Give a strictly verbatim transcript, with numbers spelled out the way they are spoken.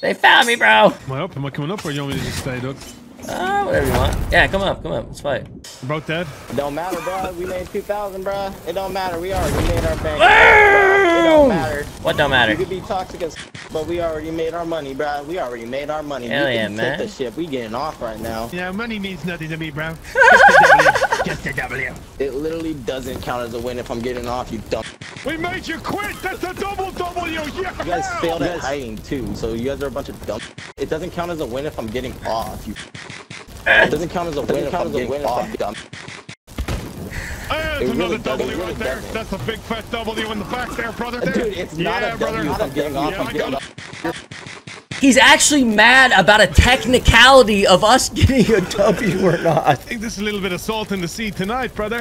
They found me, bro. Am I up? Am I coming up, or do you want me to just stay, Doug? Ah, uh, whatever you want. Yeah, come up, come up. Let's fight. Broke dead. It don't matter, bro. We made two thousand, bro. It don't matter. We already made our bank. It don't matter. What don't matter? You could be toxic as but we already made our money, bro. We already made our money. Hell we yeah, can man. Take the ship. We getting off right now. Yeah, money means nothing to me, bro. Just a W. It literally doesn't count as a win if I'm getting off, you dumb. We made you quit. That's a double W. Yeah. You guys failed at hiding too, so you guys are a bunch of dumb. It doesn't count as a win if I'm getting off, you. It doesn't count as a win if I'm getting off, dumb. That's another W right there. That's a big fat W in the back there, brother. Dude, it's not a W if I'm getting off. I'm getting off. He's actually mad about a technicality of us getting a W or not. I think this is a little bit of salt in the sea tonight, brother.